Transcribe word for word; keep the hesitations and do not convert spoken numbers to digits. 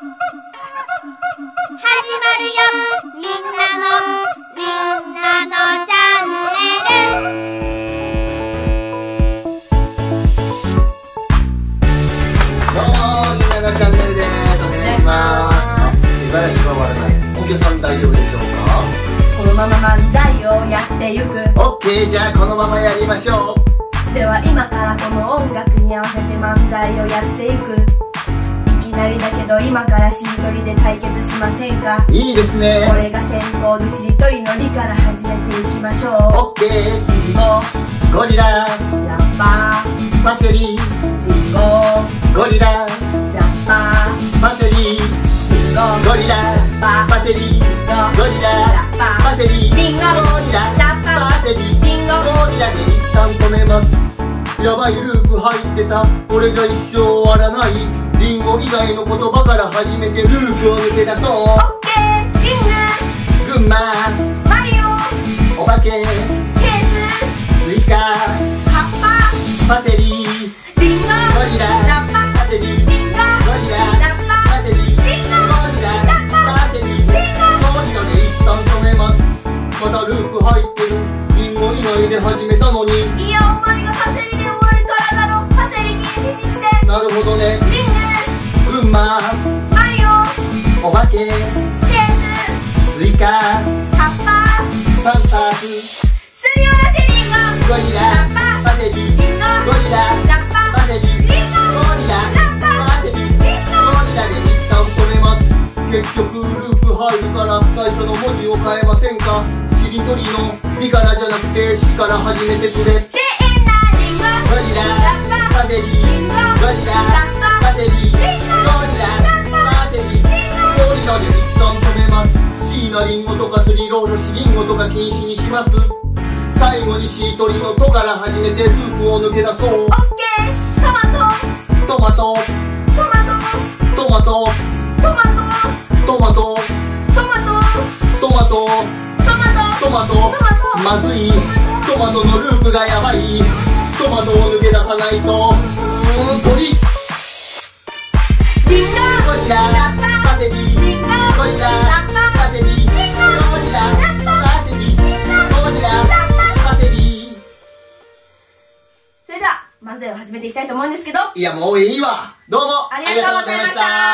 みんなのみんなのチャンネル。どうもみんなのチャンネルです。お願いします。しばらく変わらない。お客さん大丈夫でしょうか？このまま漫才をやってゆく。オッケー、じゃあこのままやりましょう。では今からこの音楽に合わせて漫才をやっていく。だけど今からしりとりで対決しませんか？いいですね。俺が先行でしりとりのにから始めていきましょう。オッケー。リンゴゴリララッパーパセリ。リンゴゴリララッパーパセリ。リンゴゴリララッパーパセリ。リンゴゴリララッパーパセリ。リンゴゴリララッパーパセリ。リンゴゴリラでいったん止めます。やばい、ループ入ってた。これじゃ一生終わらない。リンゴ以外の言葉から始めてループを抜け出そう。オッケー。リンゴ、群馬、マリオ、お化け、ケース、スイカ、葉っぱ、パセリ。リンゴ、ゴリラ、ラッパ、パセリ。リンゴ、ゴリラ、ラッパ、パセリ。リンゴ、ゴリラ、ラッパ、パセリ。リンゴ、ゴリラで一旦止めます。またループ入ってる。リンゴ以外で始めたのに。いや、お前がパセリで終わるからだろ。パセリ禁止にして。なるほどね。リンゴ、群馬、マリオ、お化け、ケース、スイカ、葉っぱ、パンパース、すりおろせリンゴ、ゴリラ、ラッパ、パセリ、リンゴ、ゴリラ、ラッパ、パセリ、リンゴ、ゴリラ、ラッパ、パセリ、リンゴ、ゴリラで一旦止めます。結局ループ入るから最初の文字を変えませんか？しりとりのリからじゃなくてしから始めてくれ。チーナリンゴ、ゴリラ、ラッパ、パセリ、リンゴ、ゴリラ、ラッパ。ゴリラ、パセリ、ゴリラ、パセリ、ゴリラで一旦止めます。シーナリンゴとかスリロール、シリンゴとか禁止にします。最後にしりとりのとから始めてループを抜け出そう。オッケー。トマト、トマト、トマト、トマト、トマト、トマト、トマト、トマト、トマト、まずい。トマトのループがやばい。トマトを抜け出さないと、うん、鳥。リンゴ、ゴリラ、ラッパ、パセリ。リンゴ、ゴリラ、ラッパ、パセリ。リンゴ、ゴリラ、ラッパ、パセリ。リンゴ、ゴリラ、ラッパ、パセリ。それでは、漫才を始めていきたいと思うんですけど。いや、もういいわ。どうもありがとうございました。